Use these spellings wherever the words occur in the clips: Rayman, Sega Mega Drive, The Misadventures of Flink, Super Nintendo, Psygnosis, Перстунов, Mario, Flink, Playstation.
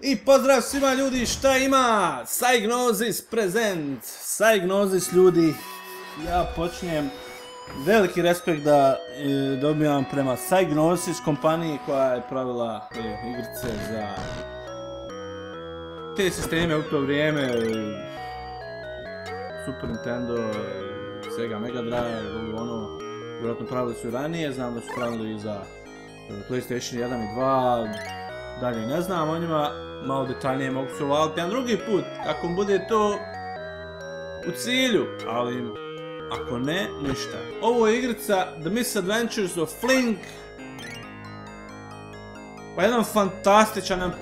I pozdrav svima ljudi, šta ima? Psygnosis prezent. Psygnosis ljudi, ja počinjem veliki respekt da dobivam prema Psygnosis kompaniji koja je pravila igrice za te sisteme u to vrijeme, Super Nintendo, Sega Mega Drive, ono, vjerojatno pravili su i ranije, znam da su pravili i za Playstation 1 i 2, dalje ne znam o njima, malo detaljnije mogu se uvaliti jedan drugi put, ako bude to u cilju, ali ako ne, ništa. Ovo je igrica The Misadventures of Flink, pa jedan fantastičan, jedan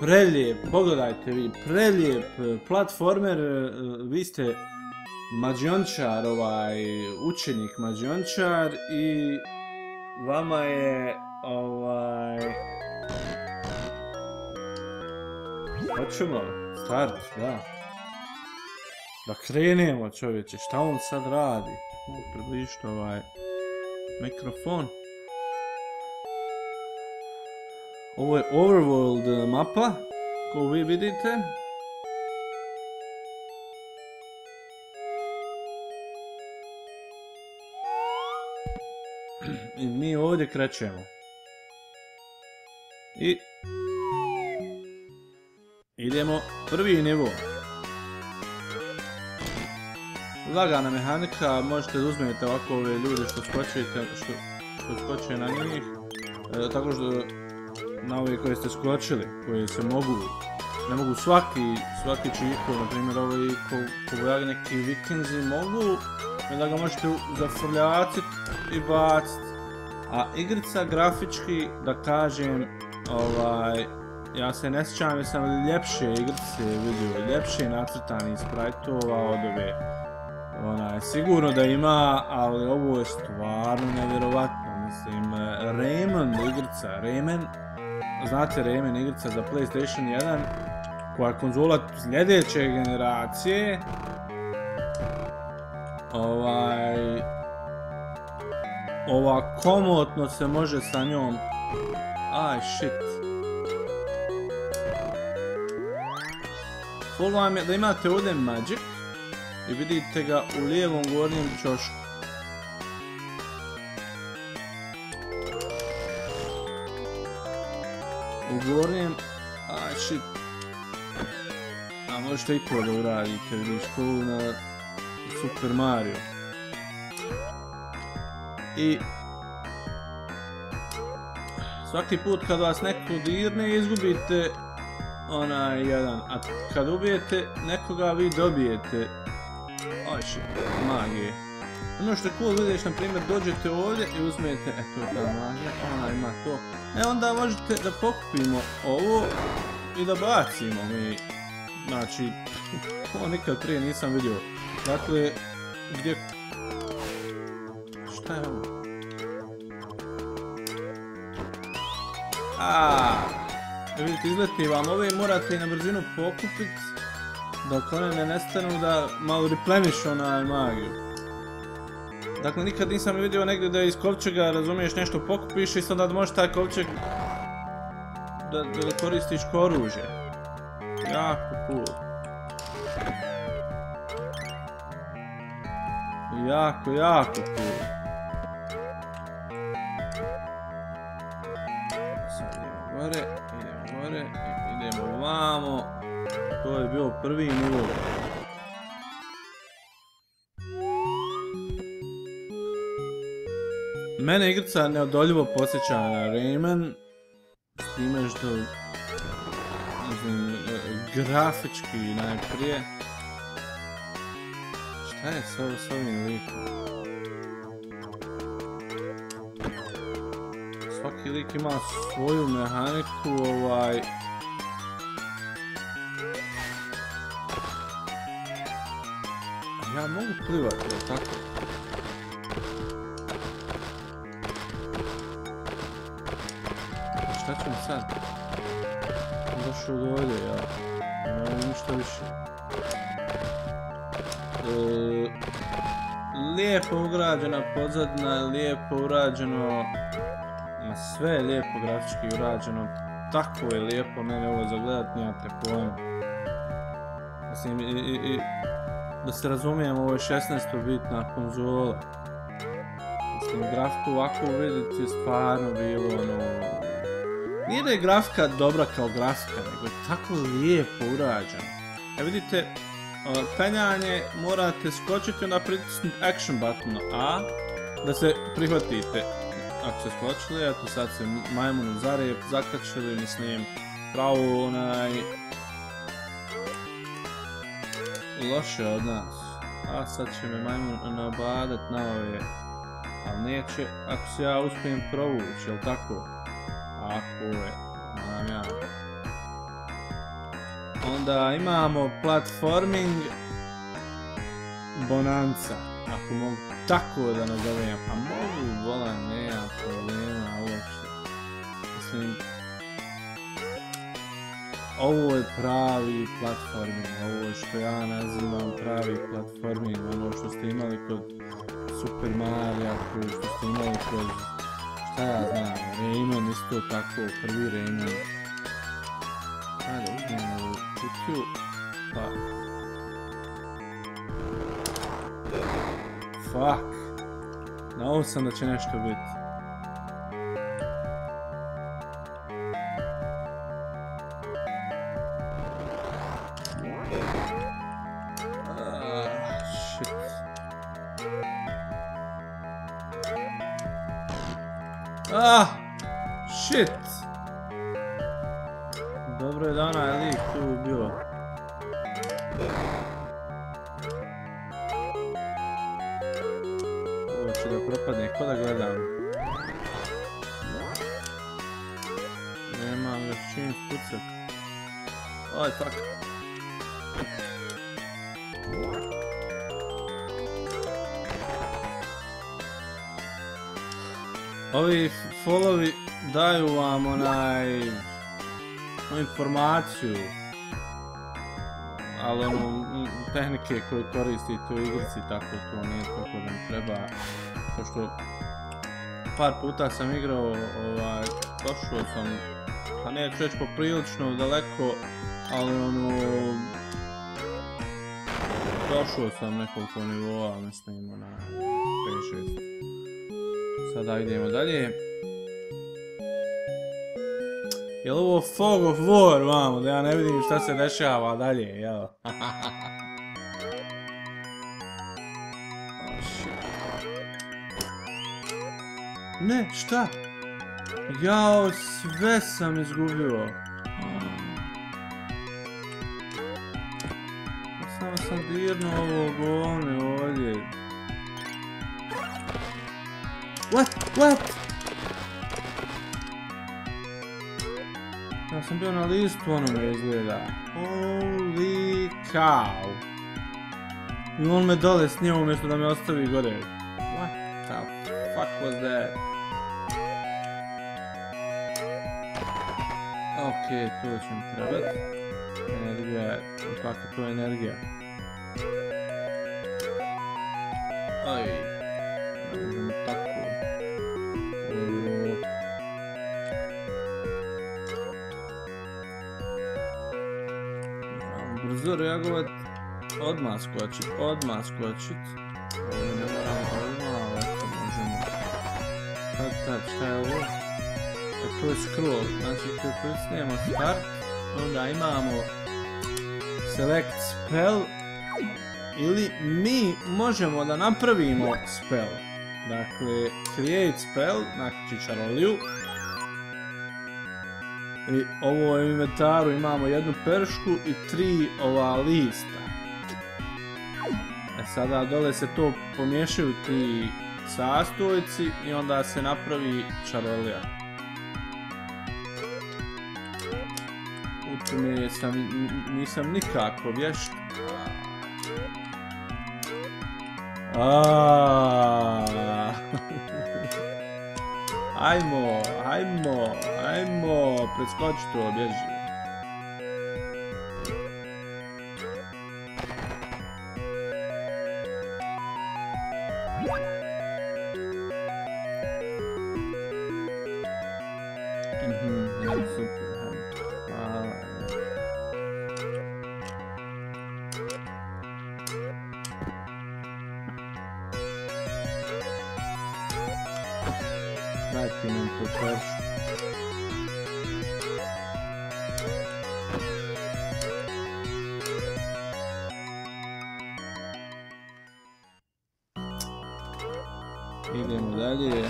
prelijep, pogledajte vi, prelijep platformer, vi ste mađioničar, učenik mađioničar i vama je hoćemo, start, da krenemo čovječe, šta on sad radi? Mogu približiti mikrofon. Ovo je overworld mapa, koju vi vidite. I mi ovdje krećemo. I idemo prvi nivo. Lagana mehanika, možete da uzmete ovako ove ljude što skoče na njih, tako što na ove koje ste skočili, koje se mogu, ne mogu svaki čiko, naprimjer ove kogojage neki vikinzi mogu, onda ga možete zafrljaciti i baciti. A igrica grafički, da kažem, ja se ne sjećam, jer sam ljepše igrice vidio, ljepše nacrtani sprajtova od ove, sigurno da ima, ali ovo je stvarno nevjerovatno, mislim, Rayman igrica, znate Rayman igrica za Playstation 1, koja je konzola sljedeće generacije, ova komotno se može sa njom, aj shit. Ovo vam je da imate ovdje Magic i vidite ga u lijevom gornjem čošku. U gornjem, aj shit. A možete i to da uradite, vidiš to na Super Mario. I svaki put kad vas neko dirne izgubite onaj jedan, a kad ubijete nekoga vi dobijete magije. Ono što je cool, vidiš, na primjer dođete ovdje i uzmijete, eto ta magija, ona ima to. E onda možete da pokupimo ovo i da bacimo mi, znači, ovo nikad prije nisam vidio. Dakle, gdje, šta je ovo? Aaaa. Vidite, izleti vam ove i morate i na brzinu pokupit dok one ne nestanu, da malo repleniš onaj magiju. Dakle, nikad nisam vidio negdje da iz kovčega, razumiješ, nešto pokupiš i sad da možeš taj kovčeg da koristiš ko oružje. Jako cool. Jako cool. Idemo ovamo, to je bio prvi nivo. Mene igrica neodoljivo podsjeća na Rayman, s time što grafički najprije. Šta je s ovim likom? Svaki lik ima svoju mehaniku, ja mogu plivati, jel' tako? Šta ću mi sad? Došao do ovdje, ja. Ne mogu ništa više. Lijepo urađena pozadna, lijepo urađeno. Sve je lijepo grafički urađeno. tako je lijepo mene ovo zagledat, nemate pojma. Mislim, da se razumijem, ovo je 16-bitna konzola. Mislim, grafiku ovako uvidjeti je stvarno bilo ono... Nije da je grafika dobra kao grafika, nego je tako lijepo urađena. E vidite, penjanje morate skočiti, onda pritisnuti action button A, da se prihvatite. Ako ste skočili, eto sad se majmunu zarijep, zakačili, mislim, pravo onaj... Loše od nas. A sad će me majmun nabadat na ove... Ali neće, ako se ja uspijem provući, jel tako? Ako je, znam ja. Onda imamo platforming... Bonanza, ako mogu tako da nazovem, pa mogu, vola, nema problema uopšte. Mislim, ovo je pravi platforming, ovo je što ja nazivam pravi platforming, ono što ste imali kod Super Mario, što ste imali kod, šta ja znam, Rayman, isto tako, prvi Rayman. Ajde, uzmemo u kutiju, pa... Fuck, na ovom sam da će nešto biti. Shit. Shit. Dobro je da onaj lik tu bio. Da propadne, ko da gledam? Nema ga s čim pucat. Oj, fuck. Ovi followi daju vam onaj... informaciju. Ali ono, tehnike koje koristite u igrici, tako to nije kako nam treba. Pošto par puta sam igrao, došao sam, pa neću reći poprilično daleko, ali ono, došao sam nekoliko nivoa, mislim, na 5-6. Sada idemo dalje. Jel' ovo Fog of War, vamo, da ja ne vidim šta se dešava dalje, jel'? Ne, šta? Jao, sve sam izgubio. Samo sam dirno ovo govne ovdje. What? Ja sam bio na listu, ono me izgleda. Holy cow. I on me dole snije umjesto da me ostavi gore. What the fuck was that? Okej, to će mi trebati. Energija je, kako to je energija? Aj, ne možemo tako. Brzo reagovat, odmah skočit. Ne moramo odmah, ovako možemo. Šta je ovo? To je scroll, znači kada prisnijemo start, onda imamo select spell ili mi možemo da napravimo spell. Dakle, create spell, znači čaroliju. I ovo u inventaru imamo jednu peršku i 3 ova lista. E sada dole se to pomiješaju ti sastojci i onda se napravi čarolija. Nisam nikako vješt. Ajmo, preskoči to, bježi. Super. platinum for first. Idemo dalje.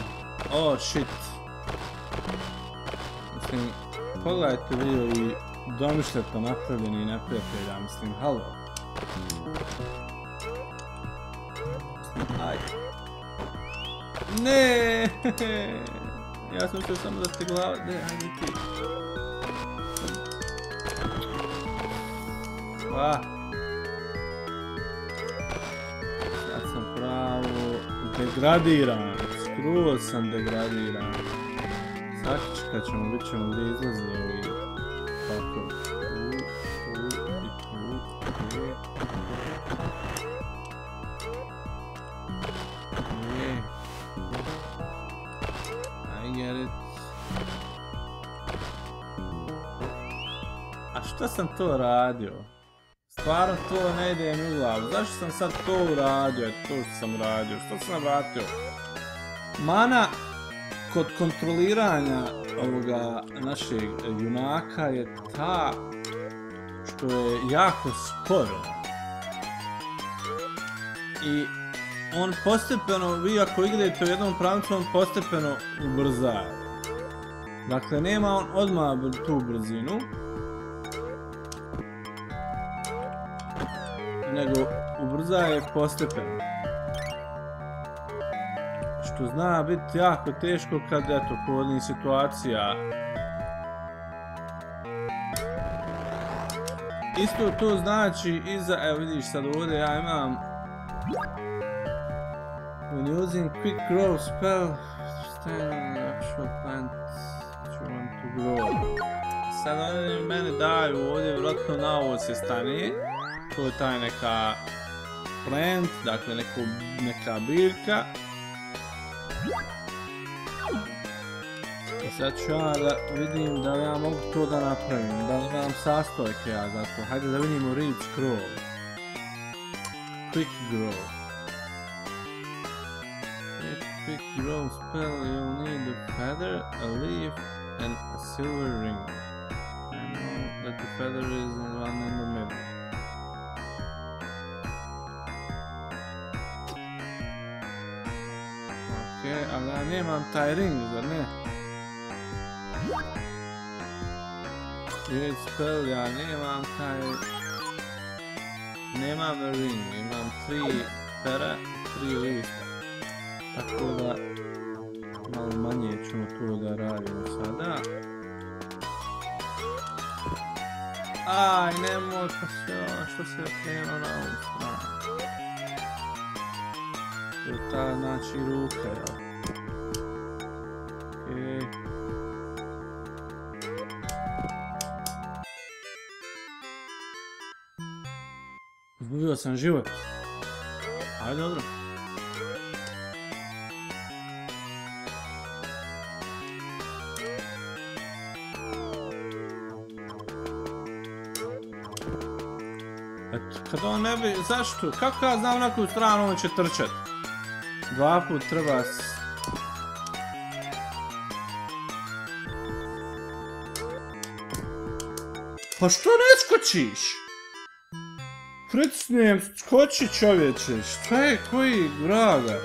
Oh shit. Mislim, pogledajte video i domišljate napravljeni neprijatelja, mislim, halo. Aj. Ne. Ja sam mislio samo da ste glava... Ne, ajde ti. Va. Sad sam pravo... Degradiran. Skruo sam degradiran. Sakička ćemo, bit ćemo gdje izlazi ovi... Tako. Šta sam to radio? Stvarno to ne ide mi u glavu. Zašto sam sad to uradio? To što sam radio, što sam vratio? Mana kod kontroliranja ovoga našeg junaka je ta što je jako sporo. I on postepeno, vi ako igrate u jednom pravcu, on postepeno ubrzaje. Dakle, nema on odmah tu brzinu. Nego ubrzaje postepeno. Što zna biti jako teško kad, eto, povodni situacija. Isto to znači i za, evo vidiš sad ovdje ja imam when using quick growth spell stand on the actual plant that you want to grow. Sad oni mene daju ovdje, vjerojatno na ovo se stane. To je taj neka plant, dakle neka biljka. I sad ću ja da vidim da li ja mogu to da napravim, da li imam sastojke ja za to. Hajde da vidimo Rich Grow. Quick Grow. Quick Grow spell, you'll need a feather, a leaf and a silver ring. I know that the feather is the one in the middle. Ali ja nemam taj ring, zar ne? Red spell, ja nemam taj... Nemam ring, imam 3 pera, 3 lista. Tako da... Malo manje ćemo to da radimo sada. Aj, nemoj, pa što se okrenuo na ovu stranu. To je ta, znači, ruka, ja. Izgubio sam život. Ajde, dobro. Eto, kad on ne bi... Zašto? Kako ja znam na koju stranu on će trčat? 2 put treba... Pa što ne skočiš? Pritisnem, skoči čovječe, šta je, koji vraga?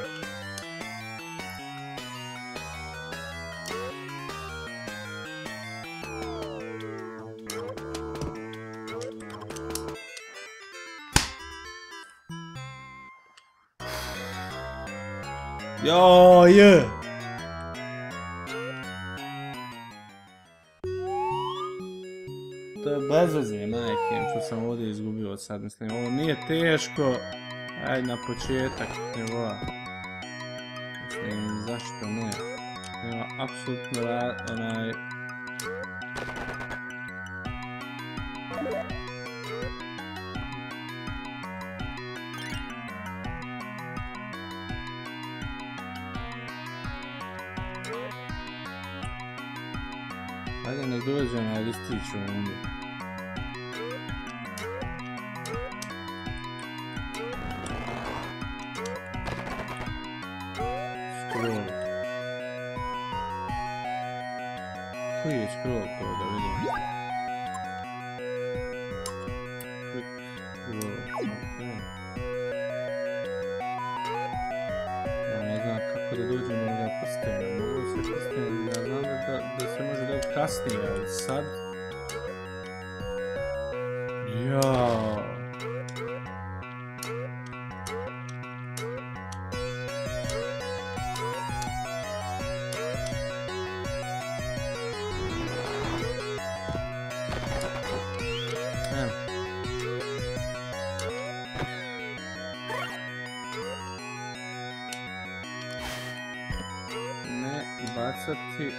Jao, je! To je bez veze, majke, što sam ovdje izgubio od sad, mislim, ovo nije teško, ajde na početak nivoa, mislim, zašto ne, nema apsolutno onaj... Ajde, nek dođe onaj listić ovdje. Kasnije, sad... Jao... Ne bacati...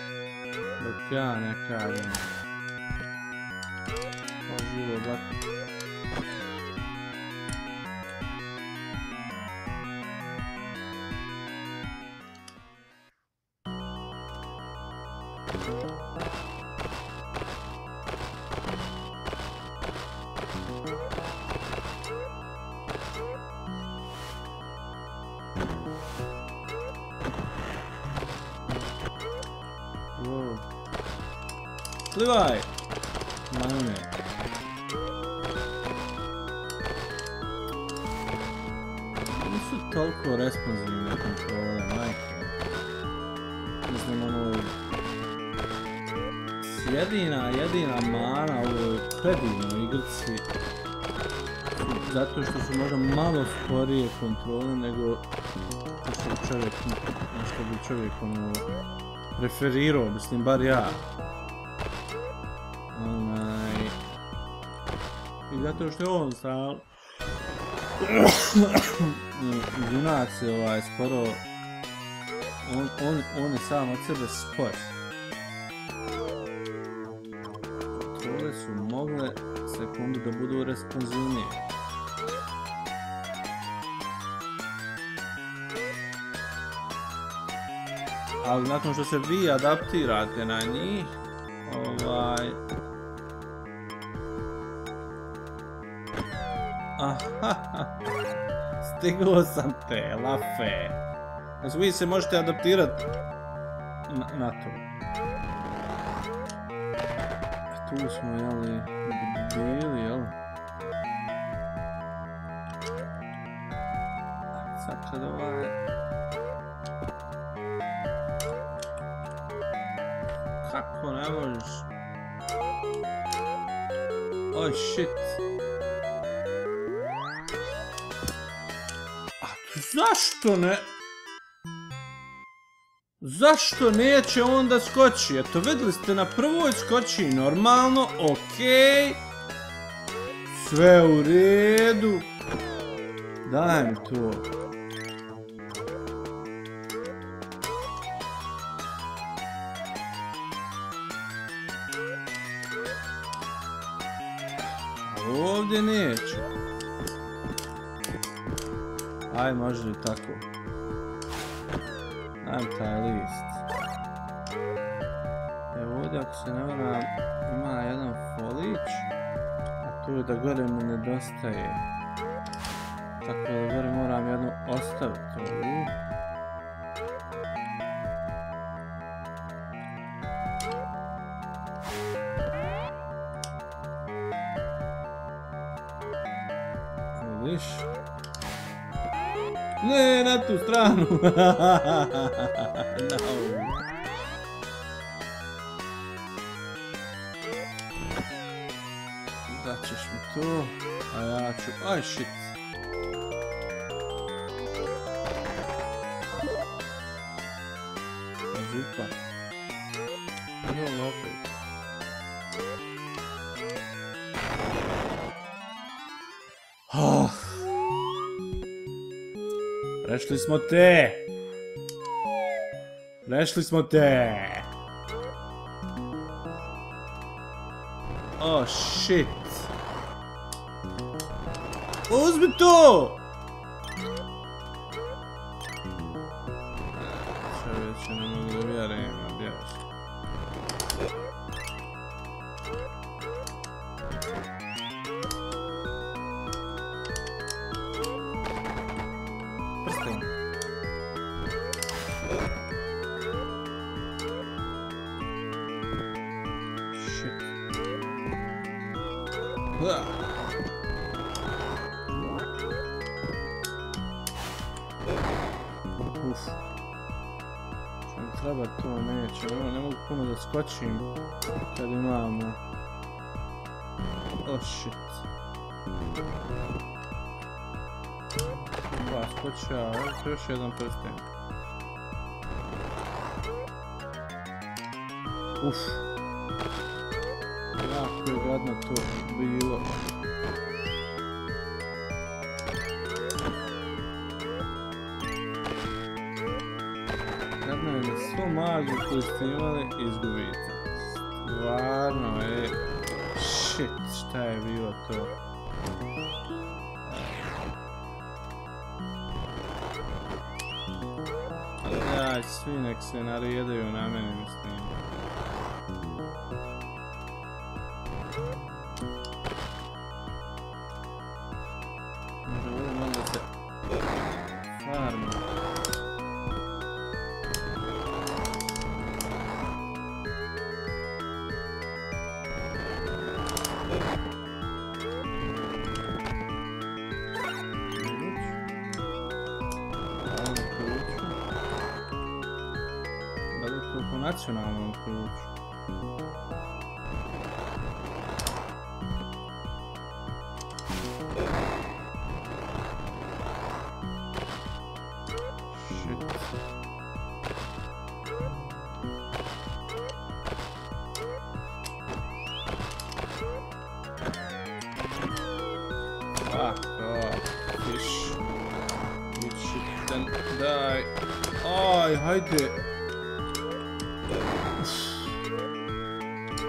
Dok ja ne kažem. Pažljivo baciti. Plivaj! Mane. Nisu toliko responsivne kontrole, majke. Mislim, ono... Jedina mana u ovoj predivnoj igrici. Zato što su možda malo sporije kontrole nego... što bi čovjek ono... preferirao, mislim, bar ja. Zato što je on stal... Junak se skoro... On je sam od sebe spor. Kontrole su mogle sekundu da budu responsivnije. Ali nakon što se vi adaptirate na njih... Stigao sam te, lafe. Znači vi se možete adaptirati na to. Tu smo, jeli, bili, jel? Sad kad ovaj... Kako ne možeš? Oh shit. Zašto ne? Zašto neće onda skoči? Eto, vidjeli ste, na prvoj skoči normalno, okej. Sve u redu. Daj mi to. Ovdje neće. Aj, može i tako. Daj mi taj list. Evo ovdje, ako se ne varam, ima jedan folić. A tu je da gore mu nedostaje. Tako da gore moram jednu ostaviti. Vidiš? Ne, na tu stranu! Daćeš mi to, a ja ću... Aj, shit! Zupa. Imam opet. Ah! Prešli smo te! Prešli smo te! Oh, shit! Uzmi to! Čovječe, ne mogu da vjerujem, objaš. Sam treba to neće, evo ne mogu puno da skočim kad imamo. Oh shit. Dva skoča, ovdje još jedan prsten. Uff. Jako je gadno to bilo. Gadno je da svu magiju koju ste imali izgubite. Stvarno je... Shit, šta je bilo to? Daj, svi nek se narijedaju na mene, mislim. Nacionalnom ključu. Shit. Fuck off, fish. You shit and die. Aj, hajde.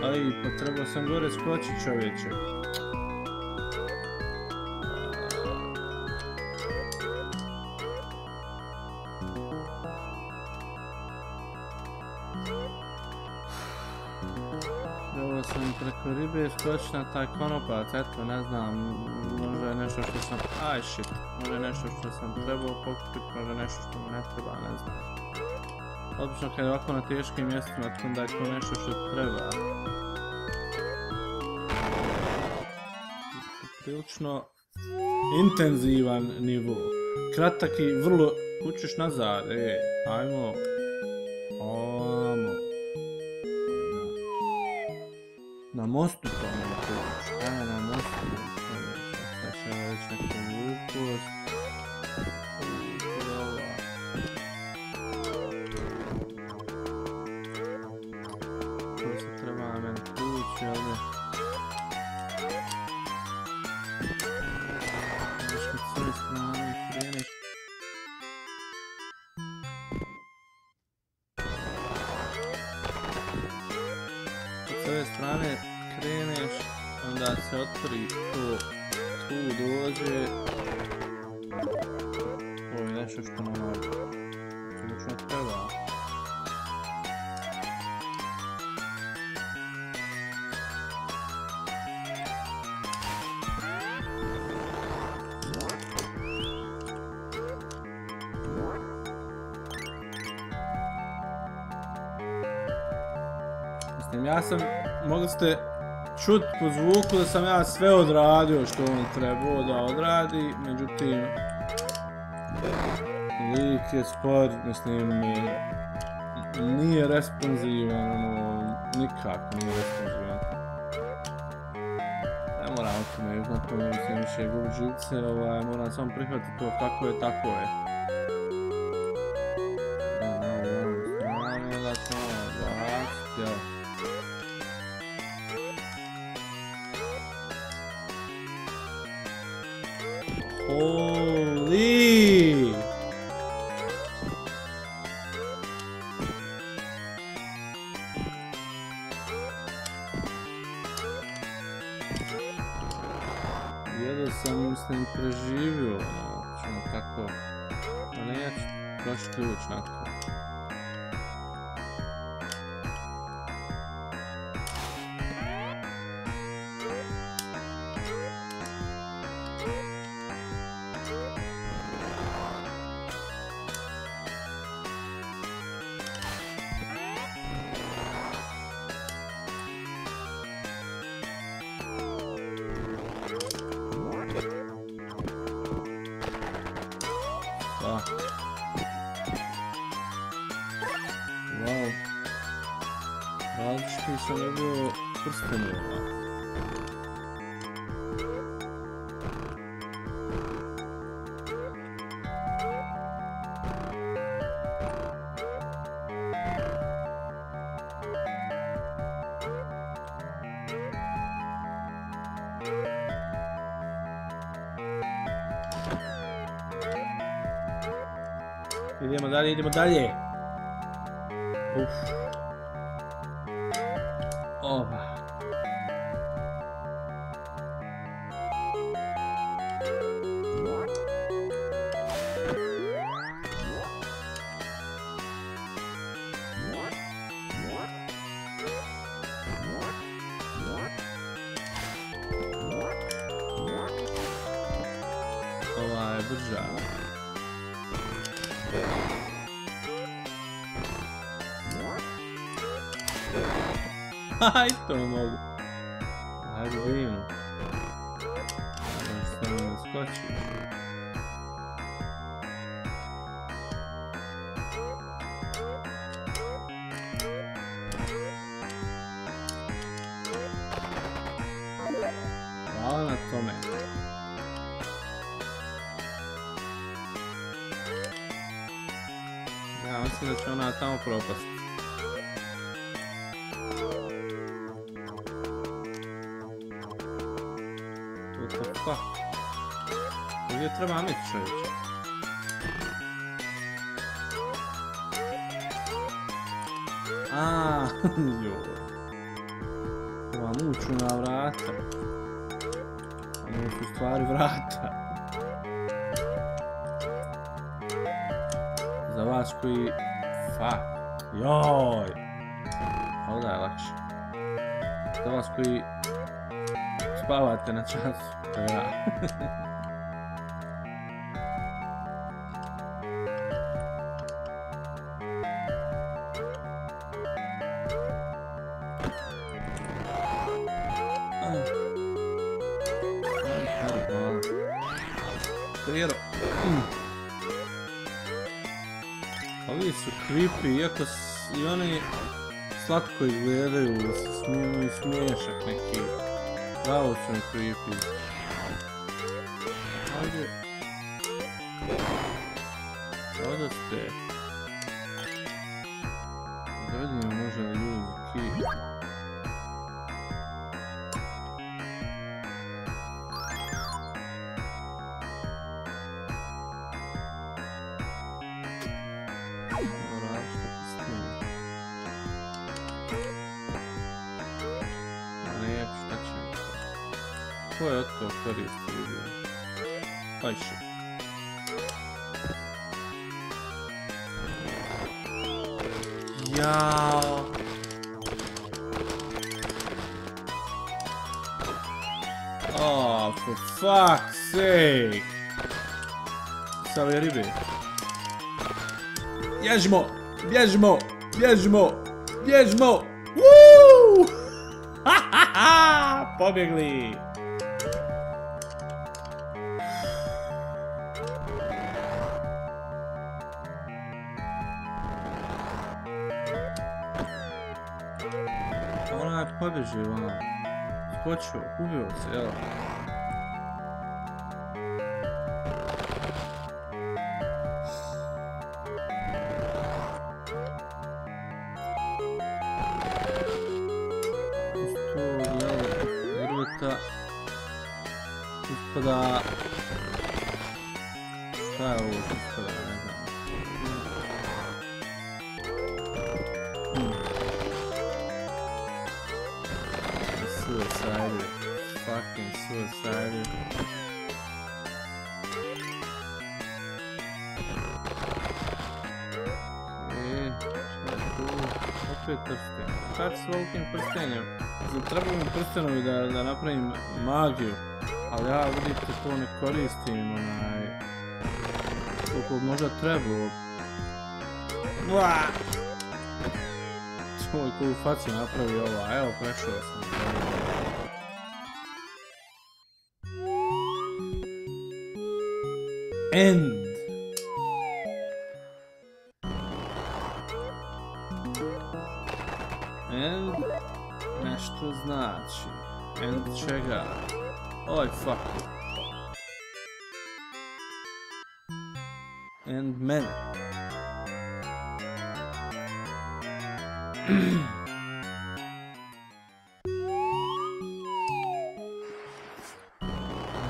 Aj, pa trebao sam gore skočit, čovječe. Trebao sam preko ribe skočit na taj konopac, eto, ne znam, možda je nešto što sam... Aj, shit, možda je nešto što sam trebao pokupiti, možda je nešto što mi ne treba, ne znam. Obično kad je ovako na teškim mjestima, onda je to nešto što treba. Prilično intenzivan nivo. Kratak i vrlo... Kućiš nazad, ajmo. Omo. Na mostu to ne kućiš. Ajmo na mostu. Sada će već neku glupost. Ja sam, mogli ste čut po zvuku da sam ja sve odradio što on trebao da odradi, međutim lik je spor, mislim, nije responsivan, ono, nikako nije responsivan. Ne moramo to me uznat, ono se više gubit živce, moram samo prihvatiti to kako je, tako je. самого Перстунова. Идем далее. Уф. Опа. Давай, бежать. Ай, что не могу. Ай, блин. Ладно, Томе. Да, mislim da će ona tamo propasti. Ovdje treba amet čovječe. Aaaa, joj. Treba muću na vrata. Ono su stvari vrata. Za vas koji... Fuck. Joj. Ovdje je lakše. Za vas koji... Spavate na času. To je ja. Ovi su creepy, iako i oni slatko izgledaju, smiju i smiješak neki. Bravo su mi creepy. Ajde. Sada ste. Da vidimo možda ljudi ki. Дальше. Яо. Oh, for fuck's sake. Save ribe. Бежмо, бежмо, бежмо, бежмо. Уу! Ха-ха-ха! Побегли. Побежи, вон. Скочу, убил, сел. Что, господа. Да, вот, господа. Fucking suicidal. Opet prsten. Šta ću s velikim prstenjem? Treba mi prstenovi da napravim magiju. Ali ja vidite to ne koristim onaj... Koliko možda trebao. Uaaah! Čuj koju facu napravi ova. Evo prešao sam. End. End. Gotcha. And check out. Oh, fuck. And men.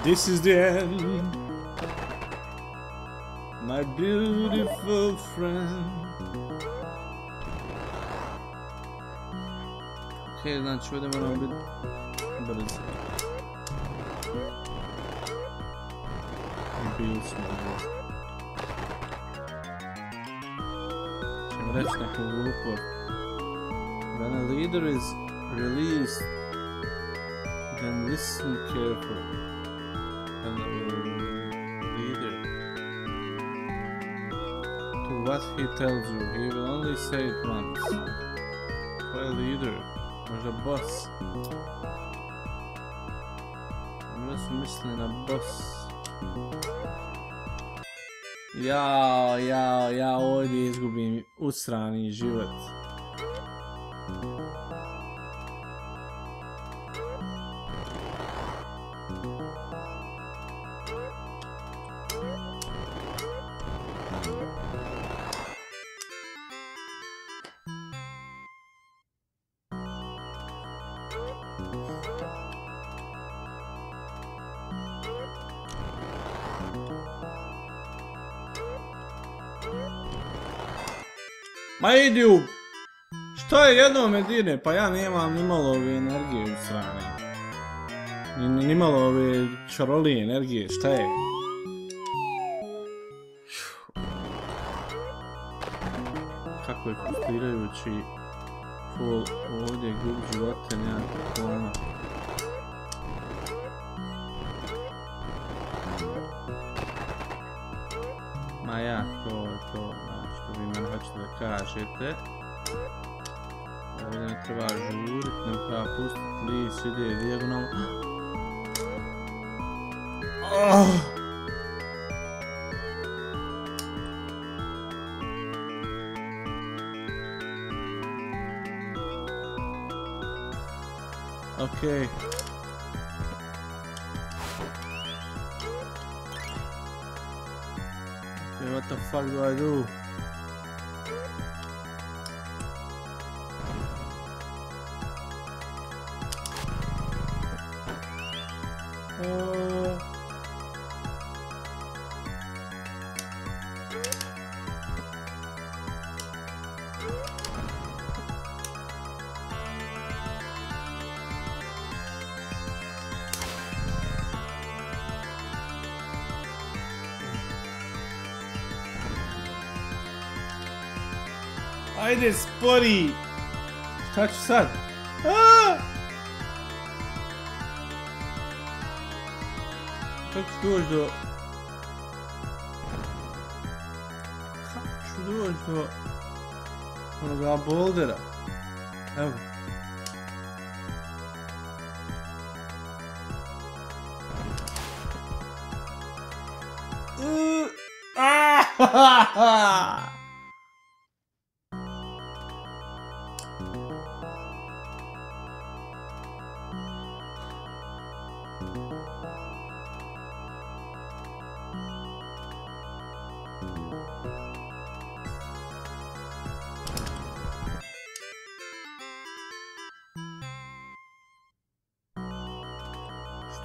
This is the end, my beautiful friend. Okay, lan şöyle ben abi biraz biliyorsun. Şimdi reçte kurulup when a leader is released, then listen carefully. And leader to what he tells you, he will only say it once. For a leader, for a boss. I'm just missing a boss. Ja ovdje izgubim usrani život. Ma idi u... Šta je jedno me dine? Pa ja nemam ni malo ove energije u strane. Ni malo ove čarolije energije, šta je? Kako je frustrirajući full ovdje gub živote, nema pojma. Ma ja, to... Vi mene hoćete da kažete. Ovdje ne treba žurit, ne treba pustiti lis, ide dijagonalno. Okej. Okej, what the fuck do I do? Ajde, spori! Šta ću sad? Kako ću doći do... Kako ću doći do... onoga bouldera? Evo ga. Ahahaha!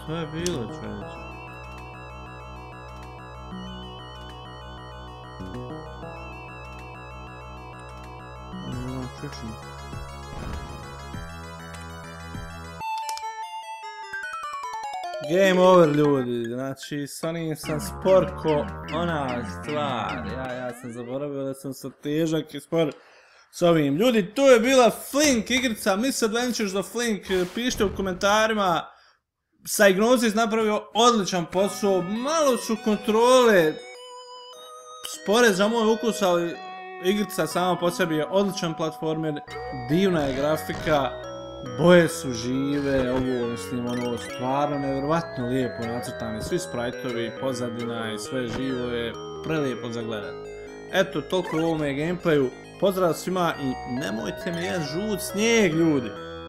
Šta je bilo, čovječe? Nemo, čučim. Game over, ljudi. Znači, s onim sam spor ko ona stvar. Ja sam zaboravio da sam sa težak i spor s ovim. Ljudi, tu je bila Flink igrica. Misadventures of Flink. Pišite u komentarima. Psygnosis napravio odličan posao, malo su kontrole spore za moj ukus, ali igrica sama po sebi je odličan platformer, divna je grafika, boje su žive, ovo mislim ono stvarno nevjerovatno lijepo nacrtane, svi sprajtovi, pozadina i sve živo je prelijepo za gledat. Eto, toliko u ovome gameplayu, pozdrav svima i nemojte mi jest žut snijeg, ljudi!